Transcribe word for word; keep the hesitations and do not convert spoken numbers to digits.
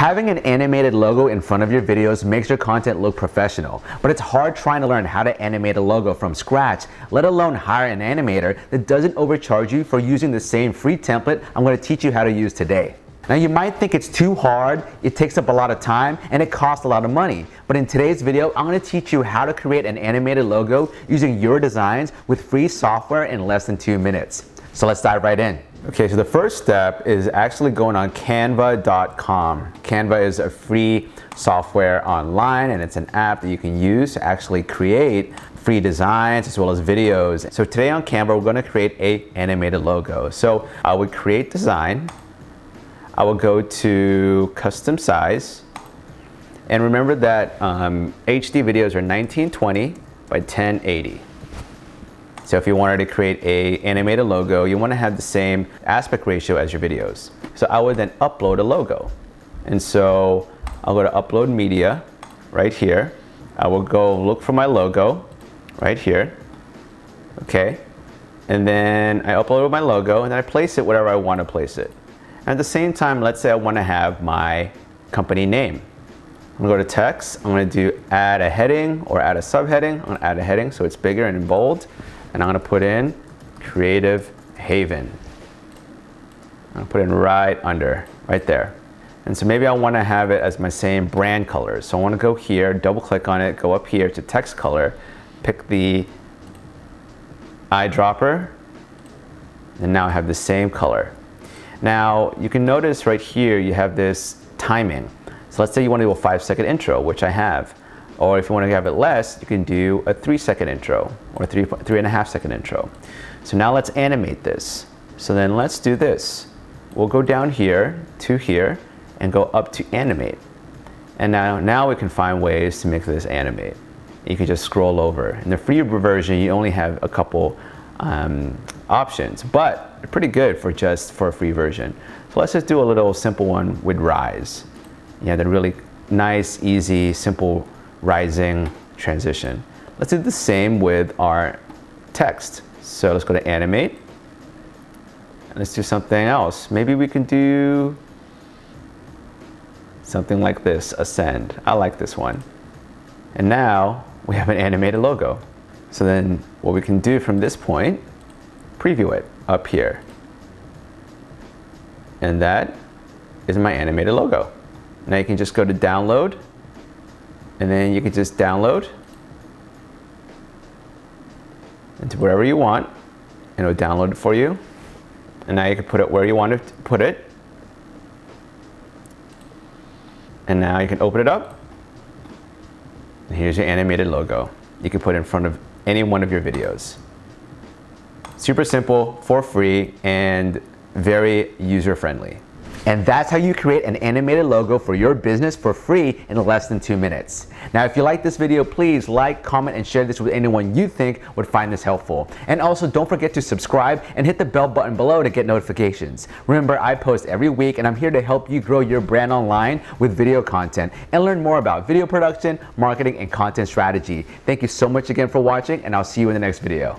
Having an animated logo in front of your videos makes your content look professional, but it's hard trying to learn how to animate a logo from scratch, let alone hire an animator that doesn't overcharge you for using the same free template I'm going to teach you how to use today. Now you might think it's too hard, it takes up a lot of time, and it costs a lot of money. But in today's video, I'm going to teach you how to create an animated logo using your designs with free software in less than two minutes. So let's dive right in. Okay, so the first step is actually going on canva dot com. Canva is a free software online, and it's an app that you can use to actually create free designs as well as videos. So today on Canva, we're going to create an animated logo. So I would create design. I will go to custom size, and remember that um, H D videos are nineteen twenty by ten eighty. So if you wanted to create an animated logo, you want to have the same aspect ratio as your videos. So I would then upload a logo, and so I'll go to upload media right here. I will go look for my logo right here. Okay, and then I upload my logo, and then I place it wherever I want to place it. At the same time, let's say I want to have my company name. I'm going to go to text. I'm going to do add a heading or add a subheading. I'm going to add a heading so it's bigger and in bold. And I'm going to put in Creative Haven. I'm going to put in right under, right there. And so maybe I want to have it as my same brand colors. So I want to go here, double click on it, go up here to text color, pick the eyedropper, and now I have the same color. Now, you can notice right here you have this timing. So let's say you want to do a five second intro, which I have. Or if you want to have it less, you can do a three second intro or three, three and a half second intro. So now let's animate this. So then let's do this. We'll go down here to here and go up to animate. And now, now we can find ways to make this animate. You can just scroll over. In the free version, you only have a couple um, options, but pretty good for just for a free version. So let's just do a little simple one with rise. Yeah, the really nice, easy, simple rising transition. Let's do the same with our text. So let's go to animate. And let's do something else. Maybe we can do something like this, ascend. I like this one. And now we have an animated logo. So then what we can do from this point, preview it up here. And that is my animated logo. Now you can just go to download, and then you can just download into wherever you want, and it'll download it for you. And now you can put it where you want to put it. And now you can open it up. And here's your animated logo. You can put it in front of any one of your videos. Super simple, for free, and very user-friendly. And that's how you create an animated logo for your business for free in less than two minutes. Now, if you like this video, please like, comment, and share this with anyone you think would find this helpful. And also, don't forget to subscribe and hit the bell button below to get notifications. Remember, I post every week, and I'm here to help you grow your brand online with video content and learn more about video production, marketing, and content strategy. Thank you so much again for watching, and I'll see you in the next video.